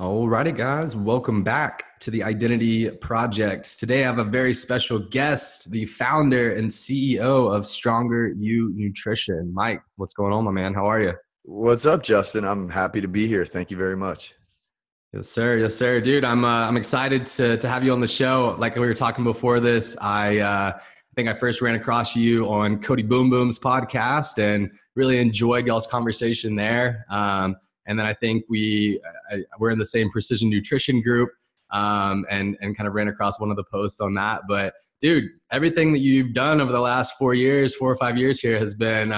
All righty, guys. Welcome back to the Identity Project. Today, I have a very special guest, the founder and CEO of Stronger U Nutrition. Mike, what's going on, my man? How are you? What's up, Justin? I'm happy to be here. Thank you very much. Yes, sir. Yes, sir. Dude, I'm excited to have you on the show. Like we were talking before this, I think I first ran across you on Cody Boom Boom's podcast and really enjoyed y'all's conversation there. And then I think we're in the same Precision Nutrition group and kind of ran across one of the posts on that. But dude, everything that you've done over the last 4 or 5 years here has been,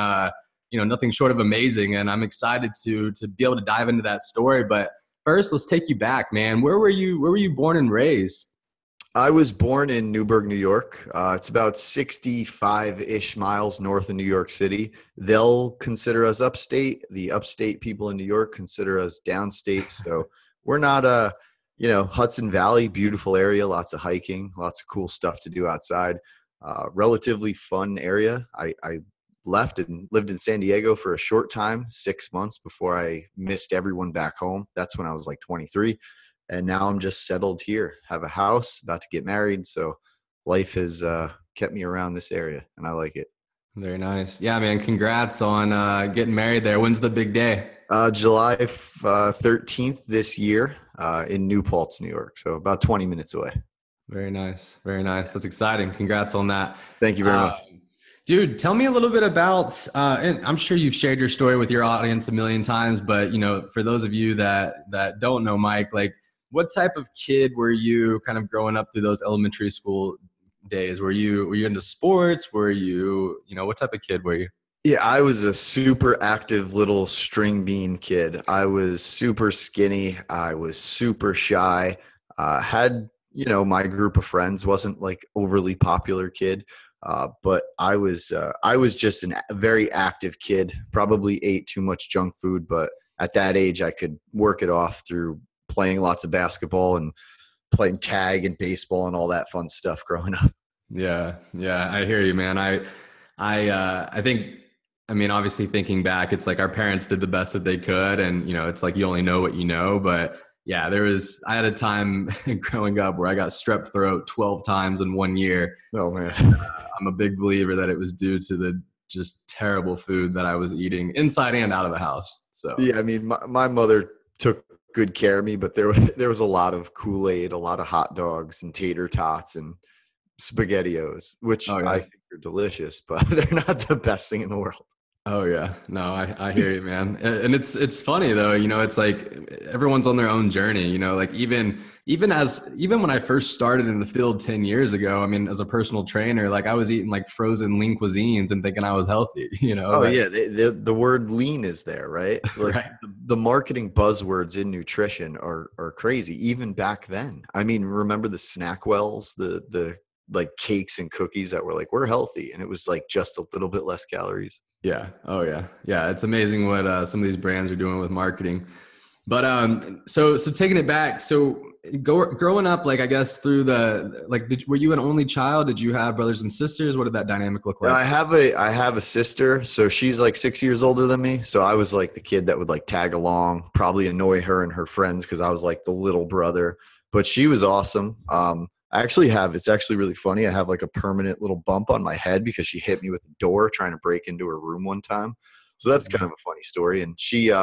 nothing short of amazing. And I'm excited to be able to dive into that story. But first, let's take you back, man. Where were you born and raised? I was born in Newburgh, New York. It's about 65-ish miles north of New York City. They'll consider us upstate. The upstate people in New York consider us downstate. So we're not Hudson Valley, beautiful area, lots of hiking, lots of cool stuff to do outside. Relatively fun area. I left and lived in San Diego for a short time, 6 months, before I missed everyone back home. That's when I was like 23. And now I'm just settled here, have a house, about to get married. So life has kept me around this area, and I like it. Very nice. Yeah, man, congrats on getting married there. When's the big day? July 13th this year in New Paltz, New York. So about 20 minutes away. Very nice. Very nice. That's exciting. Congrats on that. Thank you very much. Dude, tell me a little bit about, and I'm sure you've shared your story with your audience a million times, but, for those of you that don't know Mike, like, what type of kid were you kind of growing up through those elementary school days? Were you into sports? What type of kid were you? Yeah, I was a super active little string bean kid. I was super skinny. I was super shy. Had my group of friends, wasn't like overly popular kid. But I was just a very active kid, probably ate too much junk food. But at that age, I could work it off through playing lots of basketball and playing tag and baseball and all that fun stuff growing up. Yeah. I hear you, man. I think, obviously thinking back, it's like our parents did the best that they could. And, it's like, you only know what you know, but yeah, I had a time growing up where I got strep throat 12 times in 1 year. Oh man. I'm a big believer that it was due to the just terrible food that I was eating inside and out of the house. So yeah, my mother took good care of me, but there was a lot of Kool-Aid, a lot of hot dogs and tater tots and SpaghettiOs, which I think are delicious, but they're not the best thing in the world. Oh yeah. No, I hear you, man. And it's funny though, it's like everyone's on their own journey, like even when I first started in the field 10 years ago, as a personal trainer, like I was eating like frozen lean cuisines and thinking I was healthy, Oh yeah. The word lean is there, right? Like right. The marketing buzzwords in nutrition are crazy. Even back then, remember the snack wells, the like cakes and cookies that were like, we're healthy. And it was like just a little bit less calories. Yeah. Oh yeah. Yeah. It's amazing what some of these brands are doing with marketing, but, so taking it back. So growing up, like, I guess through were you an only child? Did you have brothers and sisters? What did that dynamic look like? I have a sister. So she's like 6 years older than me. So I was like the kid that would like tag along, probably annoy her and her friends, 'cause I was like the little brother, but she was awesome. It's actually really funny. I have like a permanent little bump on my head because she hit me with a door trying to break into her room one time. So that's kind of a funny story. And she,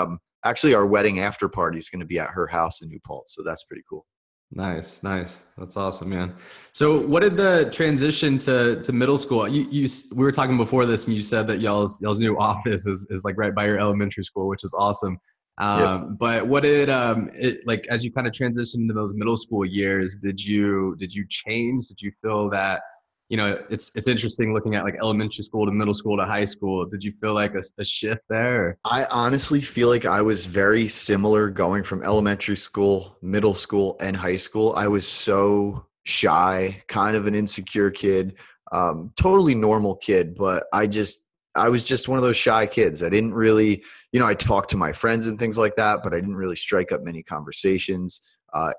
actually our wedding after party is going to be at her house in New Paltz. So that's pretty cool. Nice. That's awesome, man. So what did the transition to middle school? We were talking before this and you said that y'all's new office is like right by your elementary school, which is awesome. Yep. But what did, as you kind of transitioned into those middle school years, did you change? Did you feel that, it's interesting looking at like elementary school to middle school to high school. Did you feel like a shift there? I honestly feel like I was very similar going from elementary school, middle school, and high school. I was so shy, kind of an insecure kid, totally normal kid, but I was just one of those shy kids. I didn't really, I talked to my friends and things like that, but I didn't really strike up many conversations.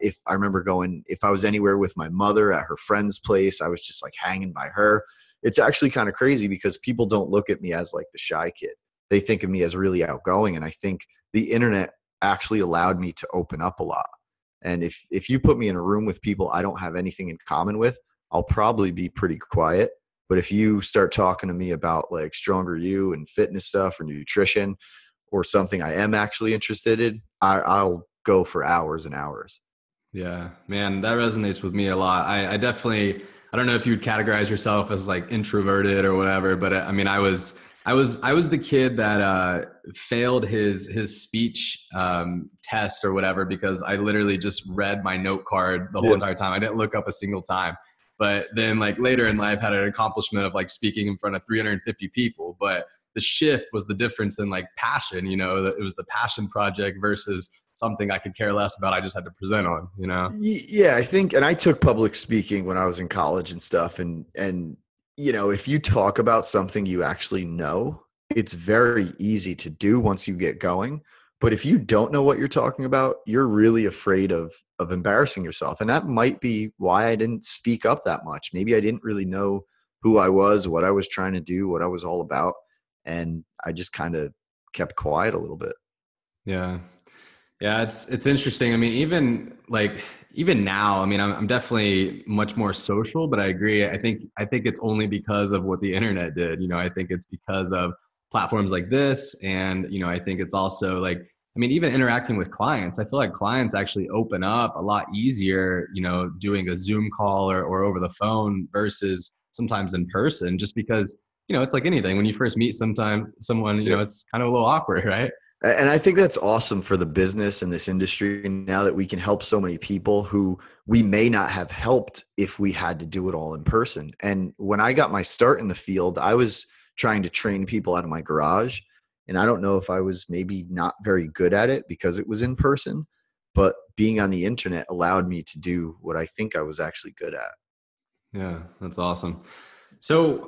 If I was anywhere with my mother at her friend's place, I was just like hanging by her. It's actually kind of crazy because people don't look at me as like the shy kid. They think of me as really outgoing. And I think the internet actually allowed me to open up a lot. And if you put me in a room with people I don't have anything in common with, I'll probably be pretty quiet. But if you start talking to me about like Stronger U and fitness stuff or nutrition or something I am actually interested in, I'll go for hours and hours. Yeah, man, that resonates with me a lot. I definitely, I don't know if you'd categorize yourself as like introverted or whatever, but I mean, I was the kid that failed his speech test or whatever, because I literally just read my note card the whole entire time. I didn't look up a single time. But then like later in life had an accomplishment of like speaking in front of 350 people. But the shift was the difference in like passion, you know, it was the passion project versus something I could care less about. I just had to present on, you know? Yeah, I think, and I took public speaking when I was in college and stuff, and you know, if you talk about something you actually know, it's very easy to do once you get going. But if you don't know what you're talking about, you're really afraid of embarrassing yourself. And that might be why I didn't speak up that much. Maybe I didn't really know who I was, what I was trying to do, what I was all about. And I just kind of kept quiet a little bit. Yeah. Yeah, it's interesting. I mean, even now, I mean, I'm definitely much more social, but I agree. I think it's only because of what the internet did. You know, I think it's because of platforms like this. And, you know, I think it's also like, I mean, even interacting with clients, I feel like clients actually open up a lot easier, you know, doing a Zoom call or over the phone versus sometimes in person, just because, you know, it's like anything. When you first meet someone, you know, it's kind of a little awkward, right? And I think that's awesome for the business and this industry now that we can help so many people who we may not have helped if we had to do it all in person. And when I got my start in the field, I was trying to train people out of my garage. And I don't know if I was maybe not very good at it because it was in person, but being on the internet allowed me to do what I think I was actually good at. Yeah, that's awesome. So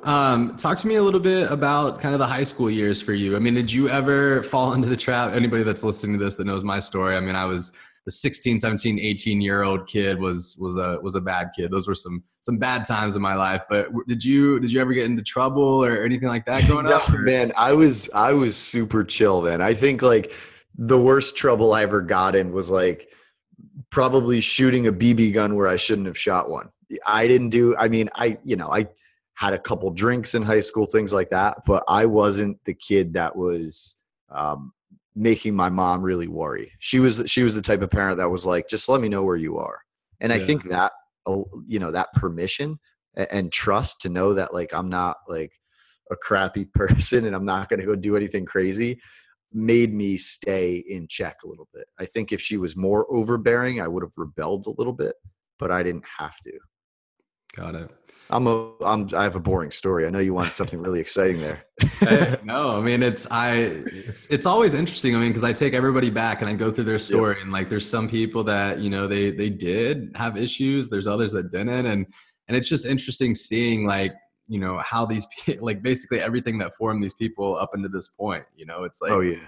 talk to me a little bit about kind of the high school years for you. I mean, did you ever fall into the trap? Anybody that's listening to this that knows my story, I mean, I was the 16, 17, 18-year-old kid was a bad kid. Those were some bad times in my life. But did you ever get into trouble or anything like that growing up? No, man, I was super chill, man. I think like the worst trouble I ever got in was like probably shooting a BB gun where I shouldn't have shot one. I had a couple drinks in high school, things like that. But I wasn't the kid that was making my mom really worry. She was the type of parent that was like, just let me know where you are. And yeah. I think that, you know, that permission and trust to know that like, I'm not like a crappy person and I'm not going to go do anything crazy made me stay in check a little bit. I think if she was more overbearing, I would have rebelled a little bit, but I didn't have to. Got it. I have a boring story. I know you wanted something really exciting there. No, I mean, it's always interesting. I mean, because I take everybody back and I go through their story, and like, there's some people that, you know, they did have issues. There's others that didn't. And it's just interesting seeing like, you know, how these, like basically everything that formed these people up into this point, you know, it's like, oh yeah.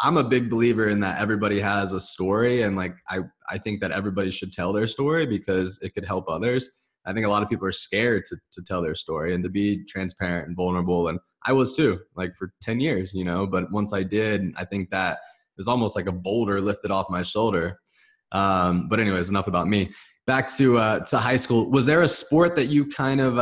I'm a big believer in that everybody has a story. And like, I think that everybody should tell their story because it could help others. I think a lot of people are scared to tell their story and to be transparent and vulnerable. And I was too, like for 10 years, you know, but once I did, I think that it was almost like a boulder lifted off my shoulder. But anyways, enough about me. Back to high school. Was there a sport that you kind of,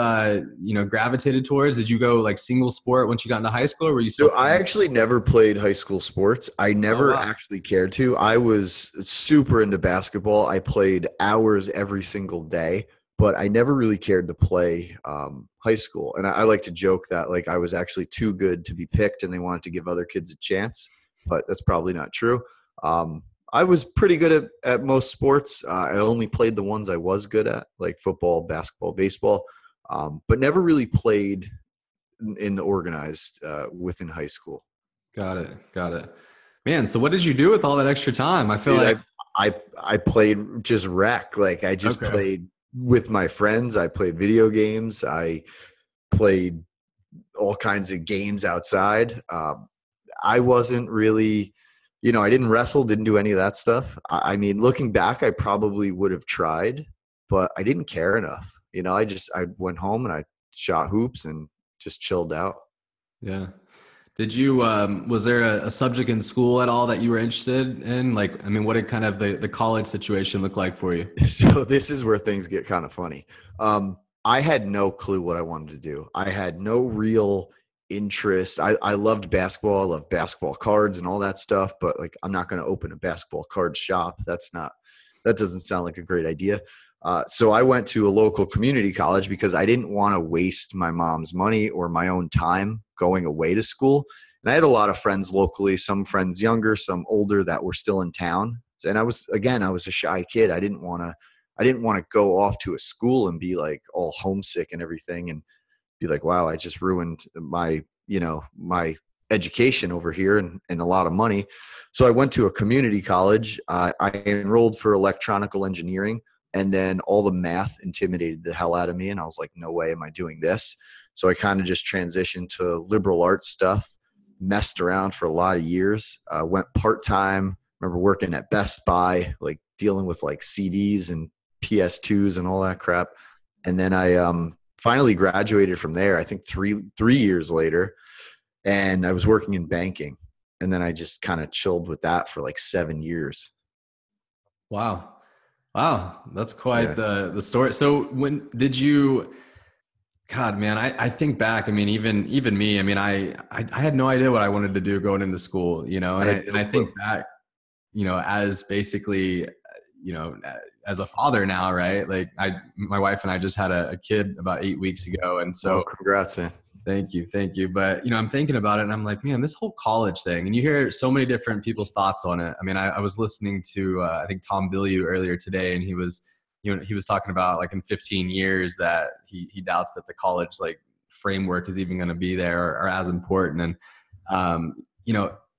you know, gravitated towards? Did you go like single sport once you got into high school, or were you still? So I actually never played high school sports. I never actually cared to. I was super into basketball. I played hours every single day. But I never really cared to play high school. And I like to joke that like I was actually too good to be picked and they wanted to give other kids a chance, but that's probably not true. I was pretty good at most sports. I only played the ones I was good at, like football, basketball, baseball, but never really played in the organized within high school. Got it. Man, so what did you do with all that extra time? I feel I played just rec. Like I just played with my friends. I played video games. I played all kinds of games outside. I wasn't really, you know, I didn't wrestle, didn't do any of that stuff. I mean, looking back, I probably would have tried, but I didn't care enough. You know, I went home and I shot hoops and just chilled out. Yeah. Did you, was there a subject in school at all that you were interested in? Like, I mean, what did kind of the college situation look like for you? So this is where things get kind of funny. I had no clue what I wanted to do. I had no real interest. I loved basketball. I loved basketball cards and all that stuff, but like, I'm not going to open a basketball card shop. That doesn't sound like a great idea. So I went to a local community college because I didn't want to waste my mom's money or my own time going away to school. And I had a lot of friends locally, some friends younger, some older that were still in town. And I was a shy kid. I didn't want to go off to a school and be like all homesick and everything and be like, wow, I just ruined my, my education over here and a lot of money. So I went to a community college. I enrolled for electronical engineering, and then all the math intimidated the hell out of me. And I was like, no way am I doing this. So I kind of just transitioned to liberal arts stuff, messed around for a lot of years, went part-time, remember working at Best Buy, like dealing with like CDs and PS2s and all that crap. And then I finally graduated from there, I think three years later, and I was working in banking. And then I just kind of chilled with that for like 7 years. Wow. That's quite the story. So when did you... God, man, I think back, I mean, even me, I mean, I had no idea what I wanted to do going into school, and I think back, as basically, as a father now, right? Like my wife and I just had a kid about 8 weeks ago. And so congrats, man. Thank you. But, I'm thinking about it and I'm like, man, this whole college thing, and you hear so many different people's thoughts on it. I mean, I was listening to, I think Tom Bilyeu earlier today, and he was talking about like in 15 years that he doubts that the college like framework is even going to be there or as important. And,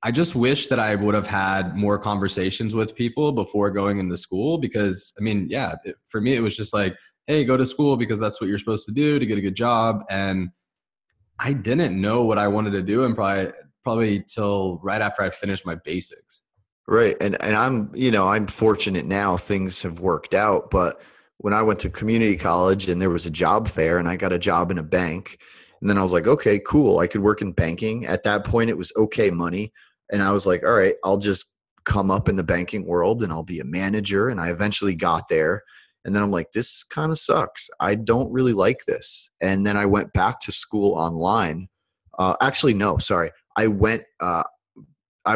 I just wish that I would have had more conversations with people before going into school, because I mean, for me, it was just like, hey, go to school because that's what you're supposed to do to get a good job. And I didn't know what I wanted to do. And probably till right after I finished my basics. Right. And I'm fortunate now, things have worked out, but when I went to community college and there was a job fair and I got a job in a bank, and then I was like, okay, cool. I could work in banking. At that point it was okay money. And I was like, all right, I'll just come up in the banking world and I'll be a manager. And I eventually got there. And then I'm like, this kind of sucks. I don't really like this. And then I went back to school online. I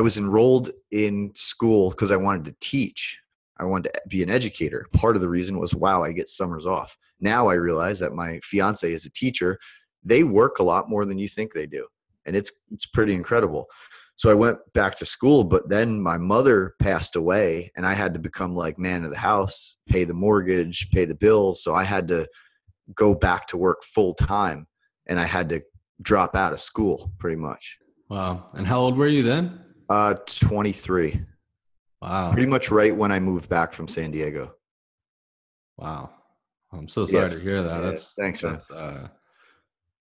was enrolled in school because I wanted to teach. I wanted to be an educator. Part of the reason was, wow, I get summers off. Now I realize that my fiance is a teacher. They work a lot more than you think they do. And it's pretty incredible. So I went back to school, but then my mother passed away and I had to become like man of the house, pay the mortgage, pay the bills. So I had to go back to work full time and I had to drop out of school pretty much. Wow. And how old were you then? 23. Wow. Pretty much right when I moved back from San Diego. Wow. I'm so sorry to hear that. Thanks, man.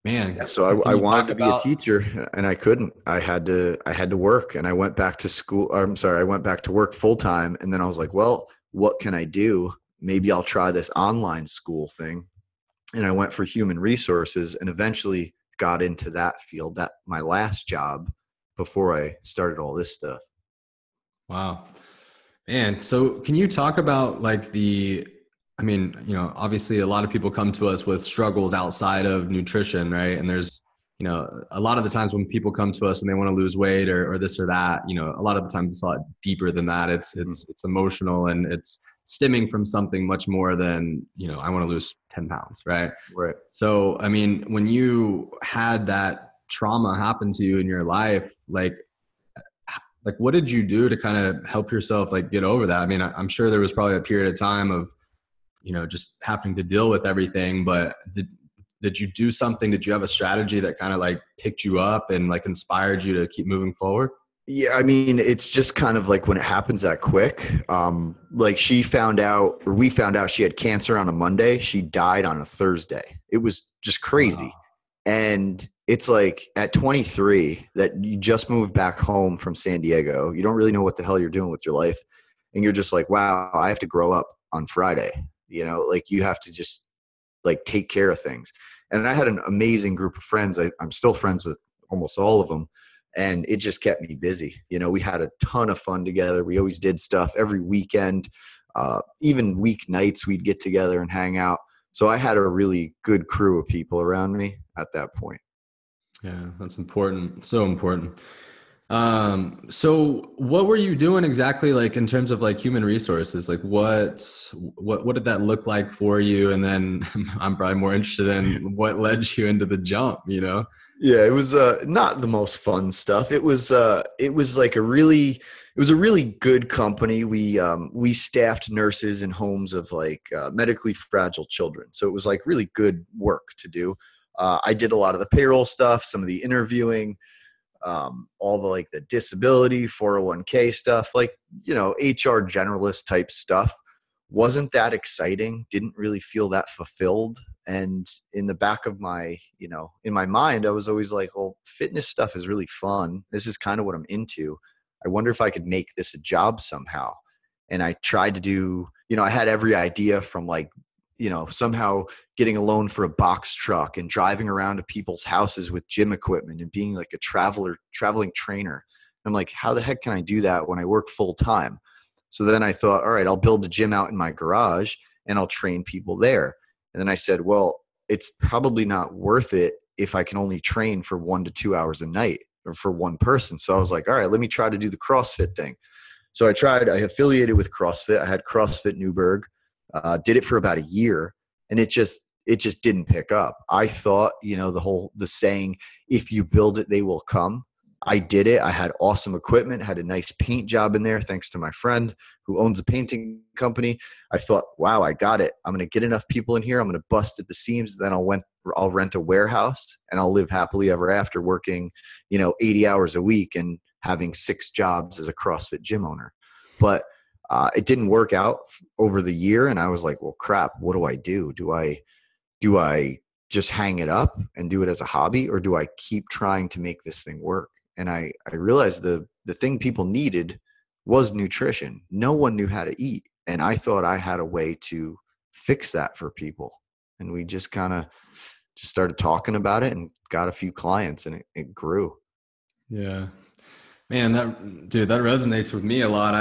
Man. Yeah, so I wanted to be a teacher and I couldn't. I had to work, and I went back to school. I went back to work full time, and then I was like, well, what can I do? Maybe I'll try this online school thing. And I went for human resources and eventually got into that field, that my last job, before I started all this stuff. Wow. Man. So can you talk about like obviously a lot of people come to us with struggles outside of nutrition, right? And there's, a lot of the times when people come to us and they want to lose weight or this or that, a lot of the times it's a lot deeper than that. It's emotional and it's stemming from something much more than, I want to lose 10 pounds. Right. Right. So, I mean, when you had that trauma happened to you in your life, like what did you do to kind of help yourself like get over that? I mean, I'm sure there was probably a period of time of, just having to deal with everything, but did you do something? Did you have a strategy that kind of like picked you up and like inspired you to keep moving forward? Yeah. I mean, it's just kind of like when it happens that quick, like we found out she had cancer on a Monday. She died on a Thursday. It was just crazy. Wow. And it's like at 23 that you just moved back home from San Diego. You don't really know what the hell you're doing with your life. And you're just like, wow, I have to grow up on Friday. Like you have to just like take care of things. And I had an amazing group of friends. I'm still friends with almost all of them. And it just kept me busy. You know, we had a ton of fun together. We always did stuff every weekend. Even weeknights, we'd get together and hang out. So I had a really good crew of people around me at that point. Yeah, that's important. So important. So what were you doing exactly, like in terms of like human resources? Like what did that look like for you? And then I'm probably more interested in what led you into the jump, you know? Yeah, it was not the most fun stuff. It was a really good company. We staffed nurses in homes of like medically fragile children. So it was like really good work to do. I did a lot of the payroll stuff, some of the interviewing, all the like the disability 401k stuff, like, you know, HR generalist type stuff. Wasn't that exciting. Didn't really feel that fulfilled. And in the back of my, you know, in my mind, I was always like, well, fitness stuff is really fun. This is kind of what I'm into. I wonder if I could make this a job somehow. And I tried to do, you know, I had every idea from like, you know, somehow getting a loan for a box truck and driving around to people's houses with gym equipment and being like a traveling trainer. I'm like, how the heck can I do that when I work full time? So then I thought, all right, I'll build a gym out in my garage and I'll train people there. And then I said, well, it's probably not worth it if I can only train for 1 to 2 hours a night or for one person. So I was like, all right, let me try to do the CrossFit thing. So I affiliated with CrossFit. I had CrossFit Newburgh. Did it for about a year, and it just didn't pick up. I thought, you know, the saying, if you build it, they will come. I did it. I had awesome equipment, had a nice paint job in there, thanks to my friend who owns a painting company. I thought, wow, I got it. I'm going to get enough people in here. I'm going to bust at the seams. Then I'll rent a warehouse and I'll live happily ever after, working, you know, 80 hours a week and having 6 jobs as a CrossFit gym owner. But it didn't work out over the year. And I was like, well, crap, what do I do? Do I just hang it up and do it as a hobby, or do I keep trying to make this thing work? And I realized the thing people needed was nutrition. No one knew how to eat. And I thought I had a way to fix that for people. And we just kind of just started talking about it and got a few clients, and it grew. Yeah. Man, that resonates with me a lot.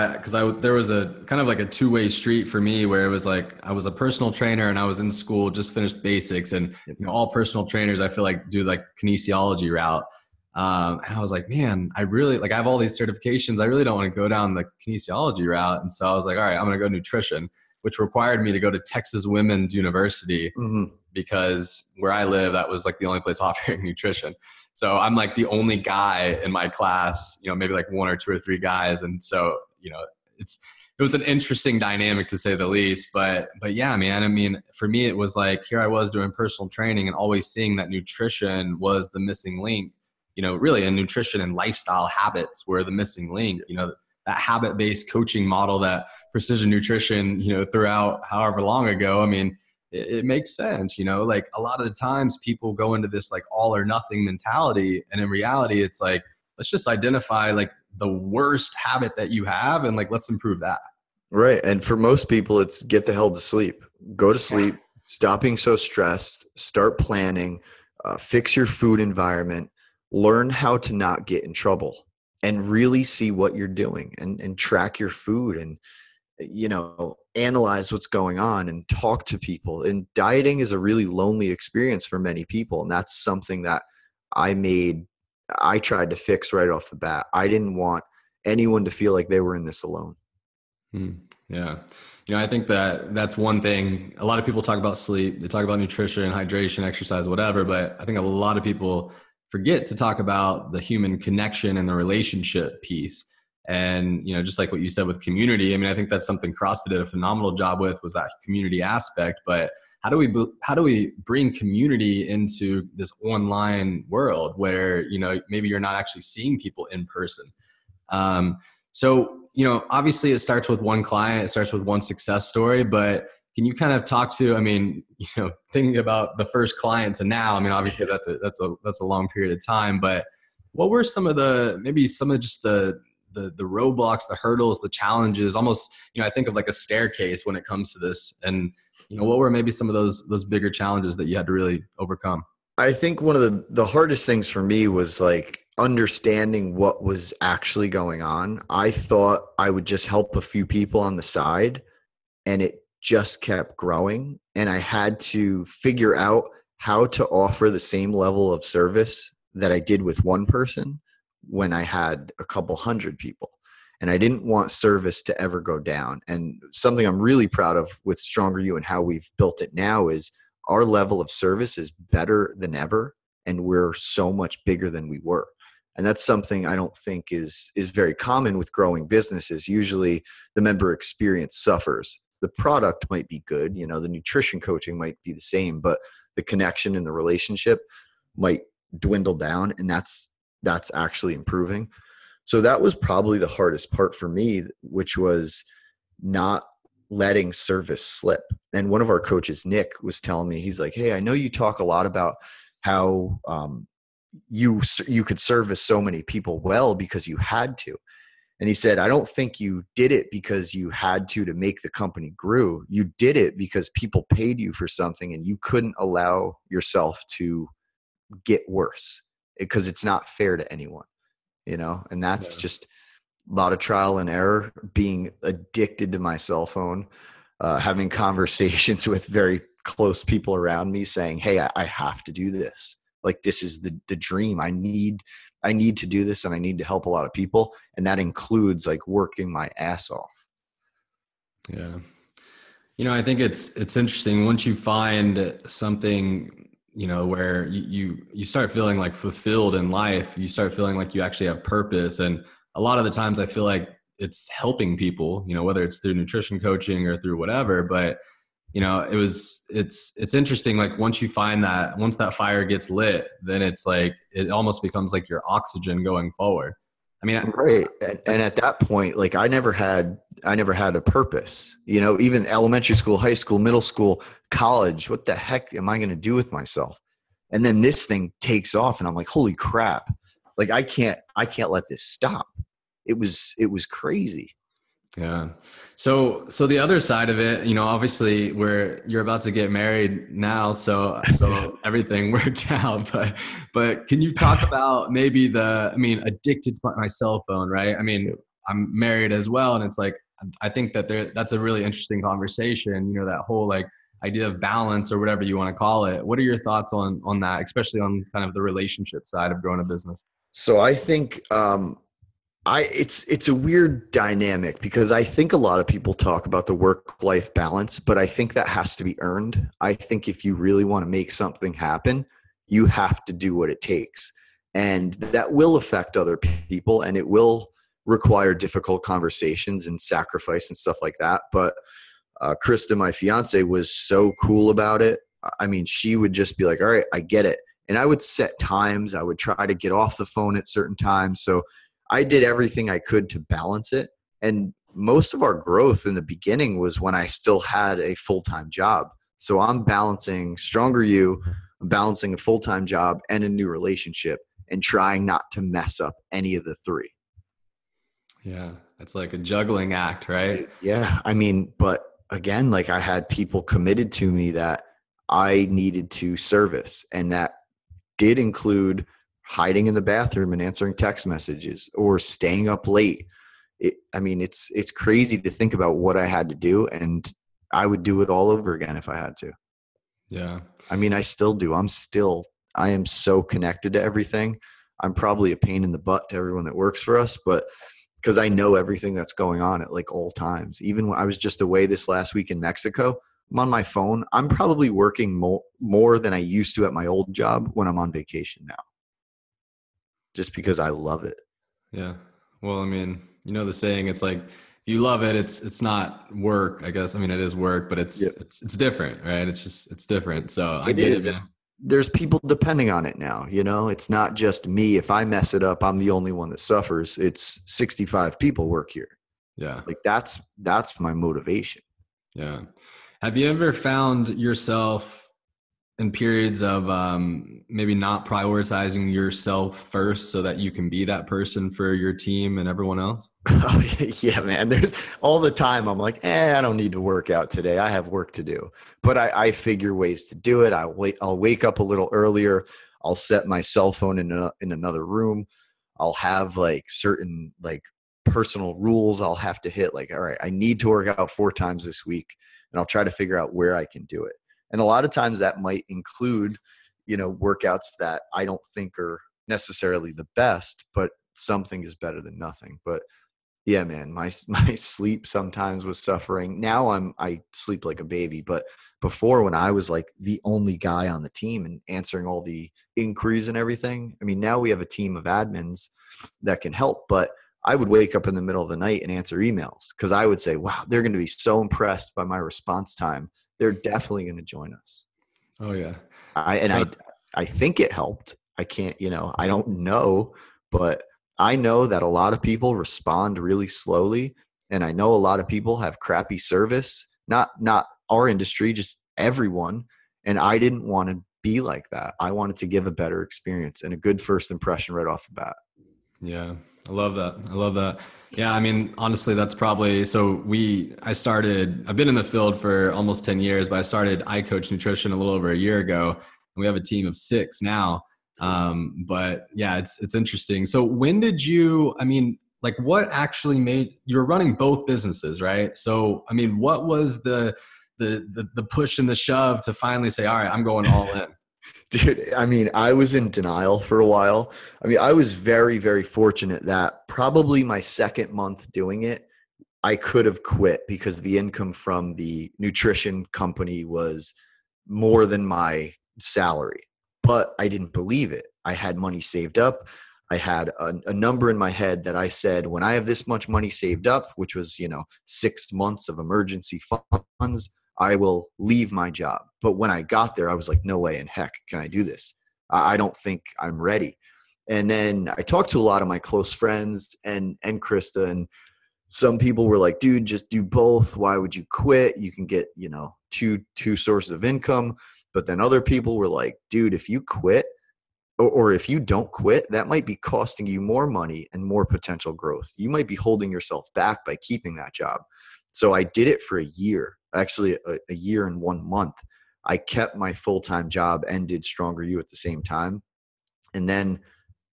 There was a kind of like a two-way street for me, where it was like, I was a personal trainer and I was in school, just finished basics. And you know, all personal trainers, I feel like, do like kinesiology route. And I was like, man, I really like, I have all these certifications. I really don't want to go down the kinesiology route. And so I was like, all right, I'm going to go nutrition, which required me to go to Texas Women's University, mm-hmm. because where I live, that was like the only place offering nutrition. So I'm like the only guy in my class, you know, maybe like 1 or 2 or 3 guys. And so, you know, it was an interesting dynamic, to say the least, but yeah, man, I mean, for me, it was like, here I was doing personal training and always seeing that nutrition was the missing link, you know, really, and nutrition and lifestyle habits were the missing link, you know, that habit-based coaching model that Precision Nutrition, you know, throughout however long ago, I mean, it makes sense, you know, like a lot of the times people go into this like all or nothing mentality. And in reality, it's like, let's just identify like the worst habit that you have and like, let's improve that. Right. And for most people, it's get the hell to sleep, go to sleep, stop being so stressed, start planning, fix your food environment, learn how to not get in trouble, and really see what you're doing and track your food and, you know, analyze what's going on and talk to people. And dieting is a really lonely experience for many people. And that's something that I tried to fix right off the bat. I didn't want anyone to feel like they were in this alone. Yeah. You know, I think that's one thing. A lot of people talk about sleep, they talk about nutrition, hydration, exercise, whatever. But I think a lot of people forget to talk about the human connection and the relationship piece. And, you know, just like what you said with community, I mean, I think that's something CrossFit did a phenomenal job with, was that community aspect. But how do we bring community into this online world where, you know, maybe you're not actually seeing people in person? So, you know, obviously it starts with one client, it starts with one success story, but can you kind of talk to, I mean, you know, thinking about the first client to now, I mean, obviously that's a long period of time, but what were some of the roadblocks, the hurdles, the challenges, almost, you know, I think of like a staircase when it comes to this. And, you know, what were maybe some of those bigger challenges that you had to really overcome? I think one of the hardest things for me was like, understanding what was actually going on. I thought I would just help a few people on the side, and it just kept growing. And I had to figure out how to offer the same level of service that I did with one person when I had a couple hundred people. And I didn't want service to ever go down. And something I'm really proud of with Stronger U and how we've built it now is our level of service is better than ever. And we're so much bigger than we were. And that's something I don't think is very common with growing businesses. Usually the member experience suffers. The product might be good. You know, the nutrition coaching might be the same, but the connection and the relationship might dwindle down. And that's actually improving. So that was probably the hardest part for me, which was not letting service slip. And one of our coaches, Nick, was telling me, he's like, hey, I know you talk a lot about how you could service so many people well because you had to. And he said, I don't think you did it because you had to make the company grew. You did it because people paid you for something and you couldn't allow yourself to get worse because it's not fair to anyone, you know? And that's just a lot of trial and error, being addicted to my cell phone, having conversations with very close people around me saying, hey, I have to do this. Like, this is the dream. I need to do this, and I need to help a lot of people. And that includes like working my ass off. Yeah. You know, I think it's interesting once you find something, you know, where you start feeling like fulfilled in life, you start feeling like you actually have purpose. And a lot of the times I feel like it's helping people, you know, whether it's through nutrition coaching or through whatever, but you know, it's interesting. Like once you find that, once that fire gets lit, then it's like, it almost becomes like your oxygen going forward. I mean, right. And at that point, like I never had a purpose, you know, even elementary school, high school, middle school, college, what the heck am I going to do with myself? And then this thing takes off and I'm like, holy crap. Like I can't let this stop. It was crazy. Yeah. So the other side of it, you know, obviously you're about to get married now, so everything worked out, but can you talk about maybe addicted to my cell phone, right? I mean, I'm married as well. And it's like, I think that that's a really interesting conversation, you know, that whole like idea of balance or whatever you want to call it. What are your thoughts on that, especially on kind of the relationship side of growing a business? So I think, it's a weird dynamic because I think a lot of people talk about the work-life balance, but I think that has to be earned. I think if you really want to make something happen, you have to do what it takes. And that will affect other people and it will require difficult conversations and sacrifice and stuff like that. But Krista, my fiance, was so cool about it. I mean, she would just be like, all right, I get it. And I would set times. I would try to get off the phone at certain times. So I did everything I could to balance it. And most of our growth in the beginning was when I still had a full-time job. So I'm balancing Stronger U, I'm balancing a full-time job and a new relationship and trying not to mess up any of the three. Yeah. That's like a juggling act, right? Yeah. I mean, but again, like I had people committed to me that I needed to service, and that did include hiding in the bathroom and answering text messages or staying up late. It's crazy to think about what I had to do, and I would do it all over again if I had to. Yeah. I mean, I still do. I am so connected to everything. I'm probably a pain in the butt to everyone that works for us, but because I know everything that's going on at like all times. Even when I was just away this last week in Mexico, I'm on my phone. I'm probably working more than I used to at my old job when I'm on vacation now, just because I love it. Yeah. Well, I mean, you know, the saying, it's like, you love it. It's not work, I guess. I mean, it is work, but it's different, right? It's different. So I get it. Man. There's people depending on it now, you know, it's not just me. If I mess it up, I'm the only one that suffers. It's 65 people work here. Yeah. Like that's my motivation. Yeah. Have you ever found yourself in periods of maybe not prioritizing yourself first so that you can be that person for your team and everyone else? Yeah, man. There's all the time I'm like, I don't need to work out today. I have work to do. But I figure ways to do it. I'll wake up a little earlier. I'll set my cell phone in another room. I'll have like certain like personal rules I'll have to hit. Like, all right, I need to work out 4 times this week, and I'll try to figure out where I can do it. And a lot of times that might include, you know, workouts that I don't think are necessarily the best, but something is better than nothing. But yeah, man, my sleep sometimes was suffering. Now I sleep like a baby, but before, when I was like the only guy on the team and answering all the inquiries and everything, I mean, now we have a team of admins that can help, but I would wake up in the middle of the night and answer emails because I would say, wow, they're going to be so impressed by my response time. They're definitely going to join us. Oh yeah. I think it helped. I can't, you know, I don't know, but I know that a lot of people respond really slowly, and I know a lot of people have crappy service, not our industry, just everyone. And I didn't want to be like that. I wanted to give a better experience and a good first impression right off the bat. Yeah. I love that. I love that. Yeah. I mean, honestly, that's probably, I've been in the field for almost 10 years, but I started iCoach Nutrition a little over a year ago, and we have a team of 6 now. But yeah, it's interesting. So when did you, I mean, like what actually made, you were running both businesses, right? So, I mean, what was the push and the shove to finally say, all right, I'm going all in? Dude, I mean, I was in denial for a while. I mean, I was very, very fortunate that probably my second month doing it, I could have quit because the income from the nutrition company was more than my salary. But I didn't believe it. I had money saved up. I had a number in my head that I said, when I have this much money saved up, which was, you know, 6 months of emergency funds, I will leave my job. But when I got there, I was like, no way in heck can I do this. I don't think I'm ready. And then I talked to a lot of my close friends and Krista, and some people were like, dude, just do both. Why would you quit? You can get, you know, two sources of income. But then other people were like, dude, if you quit or if you don't quit, that might be costing you more money and more potential growth. You might be holding yourself back by keeping that job. So I did it for a year, actually a year and 1 month. I kept my full-time job and did Stronger U at the same time. And then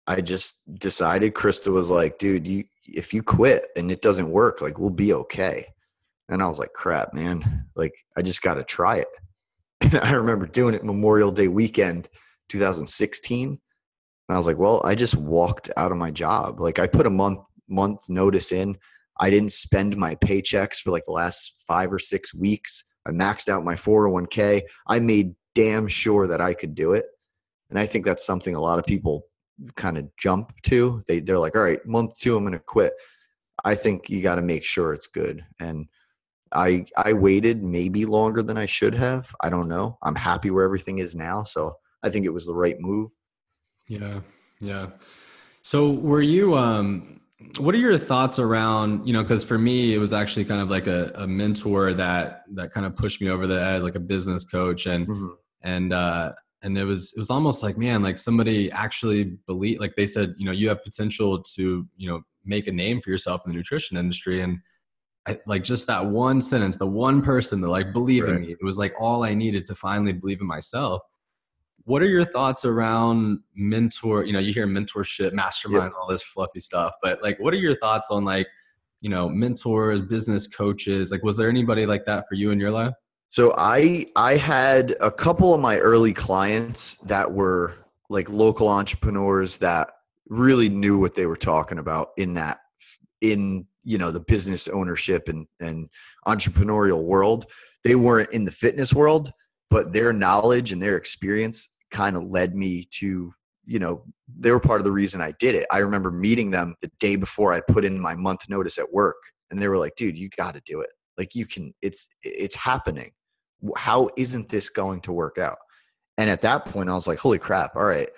I just decided, Krista was like, dude, if you quit and it doesn't work, like we'll be okay. And I was like, crap, man, like I just got to try it. And I remember doing it Memorial Day weekend, 2016. And I was like, well, I just walked out of my job. Like I put a month notice in. I didn't spend my paychecks for like the last 5 or 6 weeks. I maxed out my 401k. I made damn sure that I could do it. And I think that's something a lot of people kind of jump to. They're like, all right, month 2, I'm going to quit. I think you got to make sure it's good. And I waited maybe longer than I should have. I don't know. I'm happy where everything is now. So I think it was the right move. Yeah. Yeah. So were you, what are your thoughts around, you know, cause for me, it was actually kind of like a mentor that kind of pushed me over the edge, like a business coach. And, and it was almost like, man, like somebody actually believed, like they said, you know, you have potential to, you know, make a name for yourself in the nutrition industry. And I, like just that one sentence, the one person that like believed in me, it was like all I needed to finally believe in myself. What are your thoughts around mentor? You know, you hear mentorship, mastermind, all this fluffy stuff, but like, what are your thoughts on like, you know, mentors, business coaches? Like, was there anybody like that for you in your life? So I had a couple of my early clients that were like local entrepreneurs that really knew what they were talking about in you know, the business ownership and entrepreneurial world. They weren't in the fitness world, but their knowledge and their experience kind of led me to, you know, they were part of the reason I did it. I remember meeting them the day before I put in my month notice at work, and they were like, dude, you got to do it. Like you can, it's happening. How isn't this going to work out? And at that point I was like, holy crap. All right.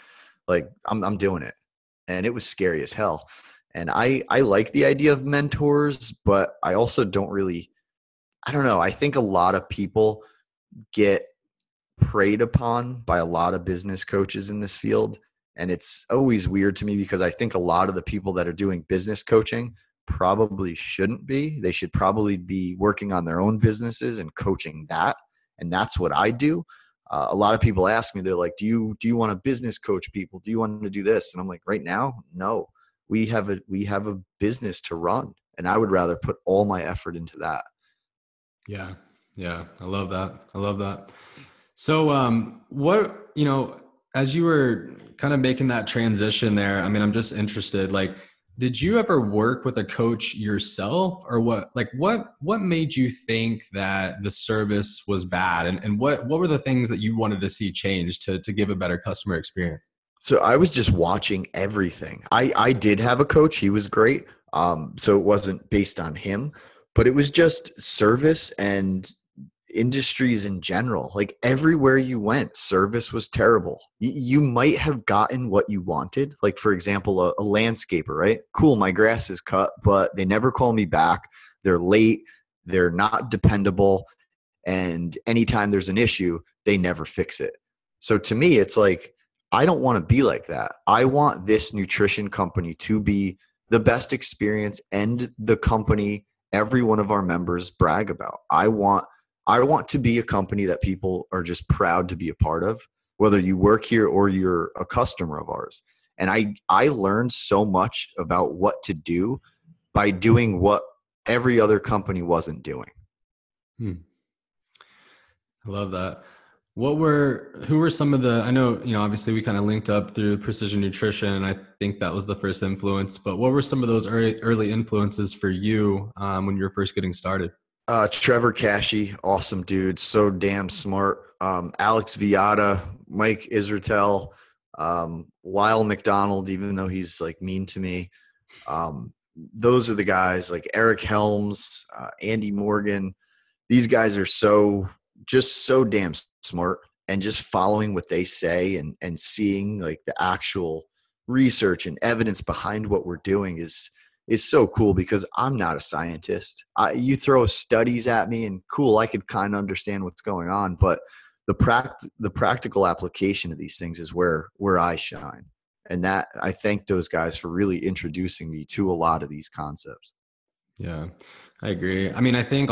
Like I'm doing it. And it was scary as hell. And I like the idea of mentors, but I also don't really, I don't know. I think a lot of people get preyed upon by a lot of business coaches in this field. And it's always weird to me because I think a lot of the people that are doing business coaching probably shouldn't be. They should probably be working on their own businesses and coaching that. And that's what I do. A lot of people ask me, they're like, do you want to business coach people? Do you want to do this? And I'm like, right now, no. we have a business to run, and I would rather put all my effort into that. Yeah. Yeah. I love that. I love that. So, what, you know, as you were kind of making that transition there, I mean, I'm just interested, like, did you ever work with a coach yourself, or what made you think that the service was bad, and what were the things that you wanted to see change to give a better customer experience? So I was just watching everything. I did have a coach. He was great. So it wasn't based on him, but it was just service and industries in general. Like everywhere you went, service was terrible. You might have gotten what you wanted. Like, for example, a landscaper, right? Cool, my grass is cut, but they never call me back. They're late. They're not dependable. And anytime there's an issue, they never fix it. So to me, it's like, I don't want to be like that. I want this nutrition company to be the best experience and the company every one of our members brag about. I want to be a company that people are just proud to be a part of, whether you work here or you're a customer of ours. And I learned so much about what to do by doing what every other company wasn't doing. I love that. Who were some of the, I know, you know, obviously we kind of linked up through Precision Nutrition, and I think that was the first influence, but what were some of those early influences for you when you were first getting started? Trevor Cashy, awesome dude, so damn smart. Alex Viada, Mike Israetel, Lyle McDonald, even though he's like mean to me. Those are the guys, like Eric Helms, Andy Morgan. These guys are so damn smart, and just following what they say and seeing like the actual research and evidence behind what we're doing is so cool, because I'm not a scientist. You throw studies at me and cool, I could kind of understand what's going on, but the practical application of these things is where I shine. And that, I thank those guys for really introducing me to a lot of these concepts. Yeah, I agree. I mean, I think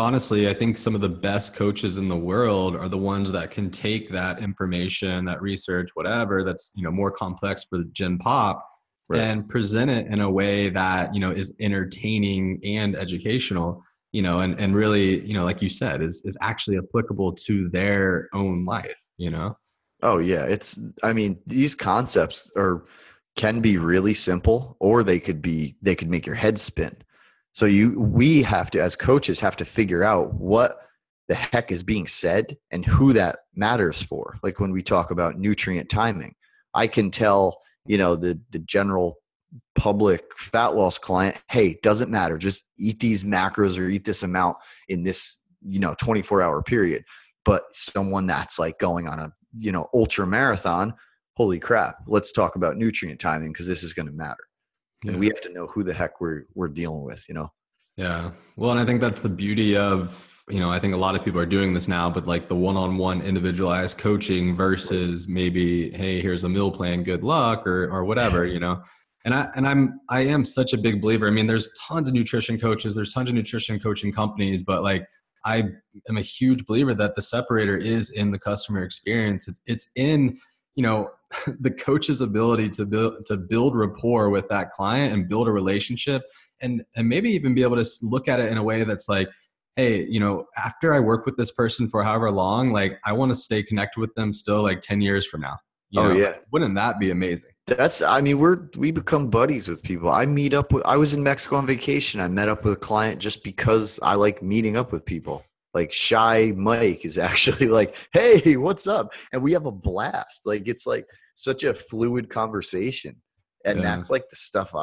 some of the best coaches in the world are the ones that can take that information, that research, whatever, that's, you know, more complex for Gen Pop, right, and present it in a way that, you know, is entertaining and educational, you know, and really, you know, like you said, is actually applicable to their own life, you know? Oh yeah. These concepts can be really simple, or they could make your head spin. So we have to, as coaches, have to figure out what the heck is being said and who that matters for. Like when we talk about nutrient timing, I can tell, you know, the general public fat loss client, hey, doesn't matter. Just eat these macros or eat this amount in this, you know, 24-hour period. But someone that's like going on a, you know, ultra marathon, holy crap, let's talk about nutrient timing, because this is going to matter. And we have to know who the heck we're dealing with, you know? Yeah. Well, and I think that's the beauty of, you know, I think a lot of people are doing this now, but like the one-on-one individualized coaching versus maybe, hey, here's a meal plan, good luck, or whatever, you know? And I am such a big believer. I mean, there's tons of nutrition coaches, there's tons of nutrition coaching companies, but like, I am a huge believer that the separator is in the customer experience. It's in, you know, the coach's ability to build rapport with that client and build a relationship, and maybe even be able to look at it in a way that's like, hey, you know, after I work with this person for however long, like I want to stay connected with them still like 10 years from now. You know? Yeah. Wouldn't that be amazing? We become buddies with people. I was in Mexico on vacation. I met up with a client just because I like meeting up with people. Like Shy Mike is actually like, hey, what's up? And we have a blast. Like, it's like such a fluid conversation. And that's like the stuff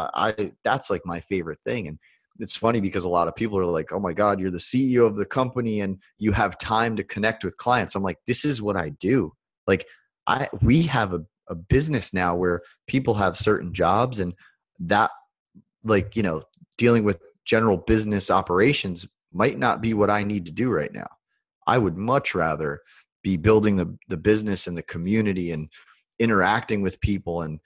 that's like my favorite thing. And it's funny because a lot of people are like, oh my God, you're the CEO of the company and you have time to connect with clients. I'm like, this is what I do. Like we have a business now where people have certain jobs, and that, like, you know, dealing with general business operations might not be what I need to do right now. I would much rather be building the business and the community and interacting with people and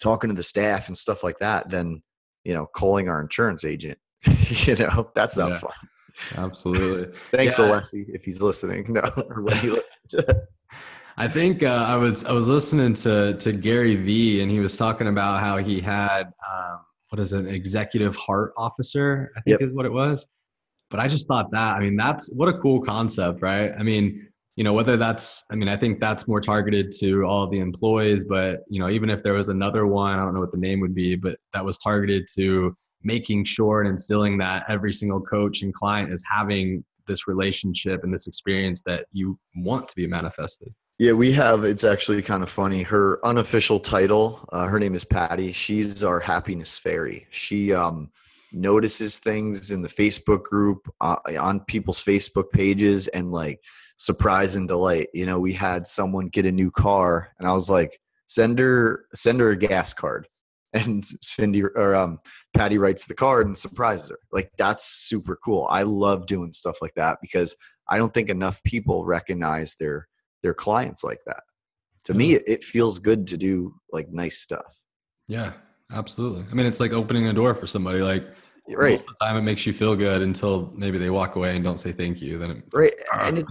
talking to the staff and stuff like that than, you know, calling our insurance agent. You know, that's not fun. Absolutely. Thanks, Alessi, if he's listening. No, or when he listens. I think I was listening to Gary Vee, and he was talking about how he had what is an executive heart officer, I think is what it was. But I just thought that, I mean, that's what a cool concept, right? I mean, you know, whether that's, I mean, I think that's more targeted to all the employees, but, you know, even if there was another one, I don't know what the name would be, but that was targeted to making sure and instilling that every single coach and client is having this relationship and this experience that you want to be manifested. Yeah, we have, it's actually kind of funny. Her unofficial title, her name is Patty. She's our happiness fairy. She notices things in the Facebook group, on people's Facebook pages, and like surprise and delight. You know, we had someone get a new car and I was like, send her a gas card. And Patty writes the card and surprises her. Like, that's super cool. I love doing stuff like that because I don't think enough people recognize their clients like that. To me, it feels good to do like nice stuff. Yeah, absolutely. I mean, it's like opening a door for somebody. Like, right. Most of the time it makes you feel good until maybe they walk away and don't say thank you. Then it, right. And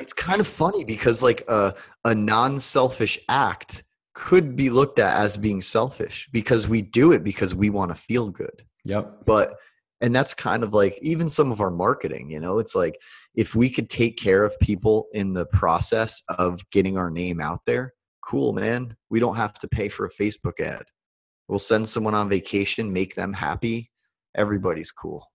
it's kind of funny because like a non-selfish act could be looked at as being selfish because we do it because we want to feel good. Yep. But, and that's kind of like even some of our marketing, you know, it's like if we could take care of people in the process of getting our name out there, cool, man, we don't have to pay for a Facebook ad. We'll send someone on vacation, make them happy. Everybody's cool.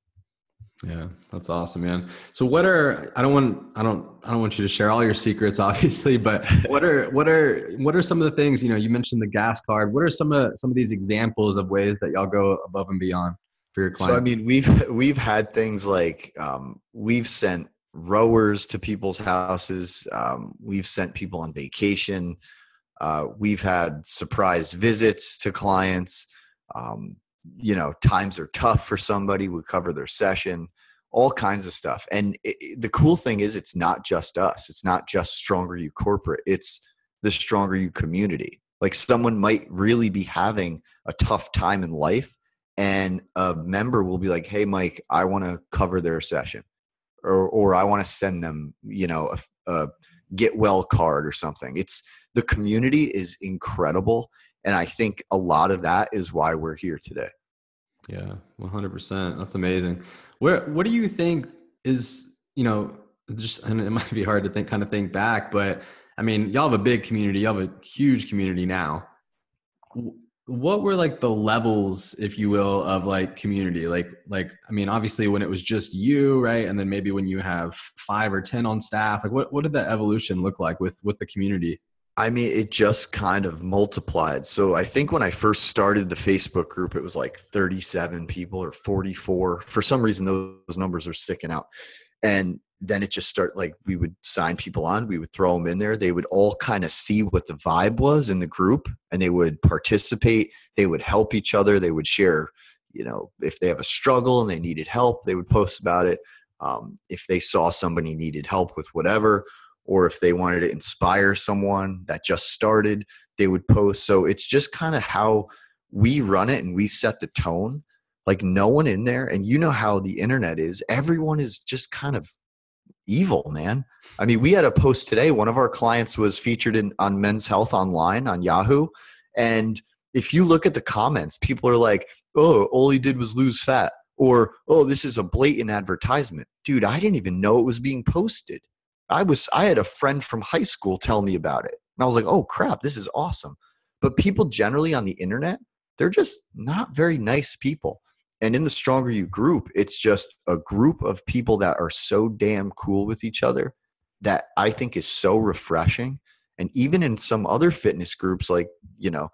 Yeah, that's awesome, man. So what are, I don't want you to share all your secrets, obviously, but what are some of the things, you know, you mentioned the gas card. What are some of these examples of ways that y'all go above and beyond for your clients? So, I mean, we've had things like, we've sent rowers to people's houses. We've sent people on vacation. We've had surprise visits to clients. You know, times are tough for somebody. We cover their session, all kinds of stuff. And the cool thing is it's not just us. It's not just Stronger U Corporate. It's the Stronger U community. Like someone might really be having a tough time in life and a member will be like, hey, Mike, I want to cover their session or I want to send them, you know, a get well card or something. It's the community is incredible. And I think a lot of that is why we're here today. Yeah, 100%. That's amazing. What do you think is, you know, just, and it might be hard to think back, but I mean, y'all have a big community. Y'all have a huge community now. What were like the levels, if you will, of like community? Like, I mean, obviously when it was just you, right? And then maybe when you have 5 or 10 on staff, like what did that evolution look like with the community? I mean, it just kind of multiplied. So I think when I first started the Facebook group, it was like 37 people or 44. For some reason, those numbers are sticking out. And then it just started, like we would sign people on, we would throw them in there. They would all kind of see what the vibe was in the group and they would participate. They would help each other. They would share, you know, if they have a struggle and they needed help, they would post about it. If they saw somebody needed help with whatever, or if they wanted to inspire someone that just started, they would post. So it's just kind of how we run it and we set the tone. Like no one in there, and you know how the internet is, everyone is just kind of evil, man. I mean, we had a post today. One of our clients was featured on Men's Health Online on Yahoo. And if you look at the comments, people are like, oh, all he did was lose fat. Or, oh, this is a blatant advertisement. Dude, I didn't even know it was being posted. I had a friend from high school tell me about it. And I was like, oh crap, this is awesome. But people generally on the internet, they're just not very nice people. And in the Stronger U group, it's just a group of people that are so damn cool with each other that I think is so refreshing. And even in some other fitness groups, like, you know,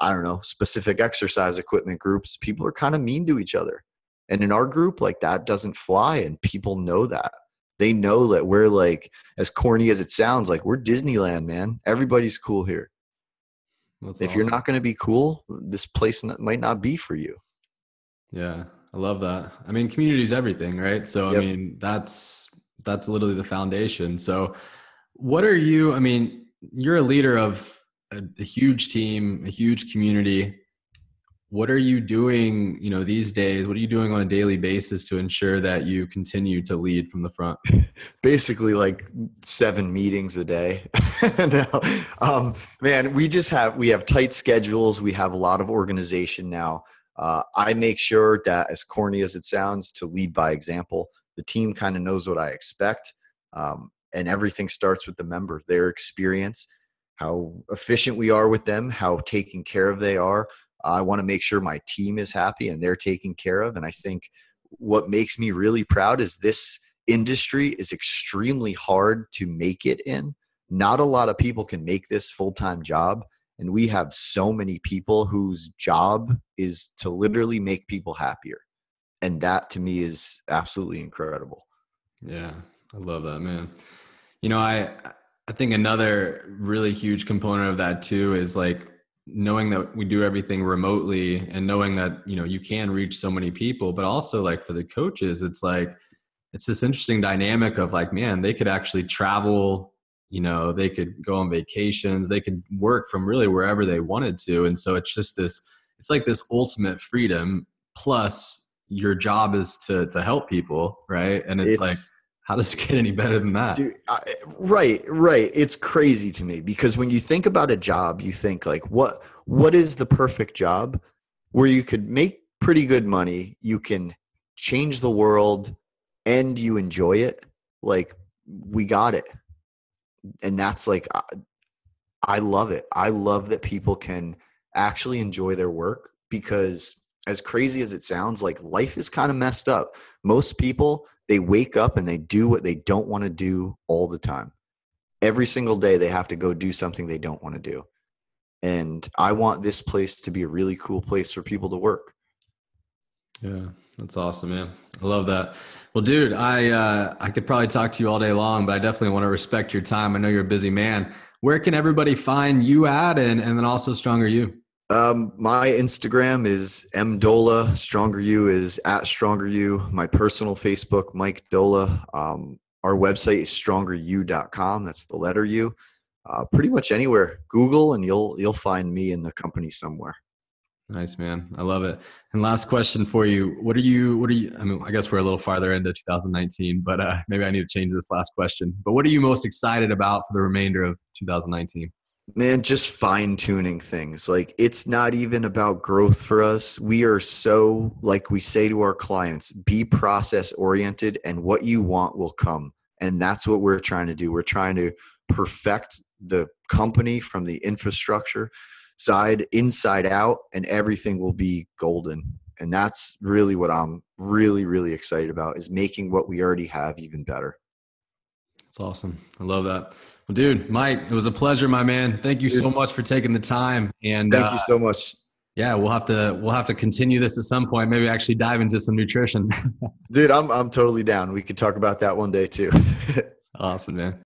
I don't know, specific exercise equipment groups, people are kind of mean to each other. And in our group, like that doesn't fly. And people know that. They know that we're like, as corny as it sounds, like we're Disneyland, man. Everybody's cool here. That's if awesome. You're not going to be cool, this place might not be for you. Yeah, I love that. I mean, community is everything, right? So, yep. I mean, that's literally the foundation. So what are you, I mean, you're a leader of a huge team, a huge community. What are you doing, you know, these days? What are you doing on a daily basis to ensure that you continue to lead from the front? Basically like 7 meetings a day. No. Man, we have tight schedules. We have a lot of organization now. I make sure that, as corny as it sounds, to lead by example. The team kind of knows what I expect. And everything starts with the member, their experience, how efficient we are with them, how taken care of they are. I want to make sure my team is happy and they're taken care of. And I think what makes me really proud is this industry is extremely hard to make it in. Not a lot of people can make this full-time job. And we have so many people whose job is to literally make people happier. And that to me is absolutely incredible. Yeah, I love that, man. You know, I think another really huge component of that too is like knowing that we do everything remotely and knowing that, you know, you can reach so many people, but also like for the coaches, it's like, it's this interesting dynamic of like, man, they could actually travel, you know, they could go on vacations, they could work from really wherever they wanted to. And so it's just this, it's like this ultimate freedom plus your job is to help people. Right. And it's like, how does it get any better than that? Dude, right. It's crazy to me because when you think about a job, you think like, what is the perfect job where you could make pretty good money, you can change the world and you enjoy it? Like, we got it. And that's like, I love it. I love that people can actually enjoy their work because as crazy as it sounds, like life is kind of messed up. Most people, they wake up and they do what they don't want to do all the time. Every single day they have to go do something they don't want to do. And I want this place to be a really cool place for people to work. Yeah, that's awesome, man. I love that. Well, dude, I could probably talk to you all day long, but I definitely want to respect your time. I know you're a busy man. Where can everybody find you at and then also Stronger U? My Instagram is mdoehla. Stronger U is at Stronger U. My personal Facebook, Mike Doehla. Our website is strongeru.com. That's the letter U. Pretty much anywhere. Google and you'll find me in the company somewhere. Nice, man. I love it. And last question for you. What are you, I mean, I guess we're a little farther into 2019, but maybe I need to change this last question. But what are you most excited about for the remainder of 2019? Man, just fine-tuning things. Like, it's not even about growth for us. We are so, like we say to our clients, be process-oriented and what you want will come. And that's what we're trying to do. We're trying to perfect the company from the infrastructure side, inside out, and everything will be golden. And that's really what I'm really, really excited about is making what we already have even better. That's awesome. I love that. Well, dude, Mike, it was a pleasure, my man. Thank you so much for taking the time. And thank you so much. Yeah, we'll have to continue this at some point. Maybe actually dive into some nutrition. Dude, I'm totally down. We could talk about that one day too. Awesome, man.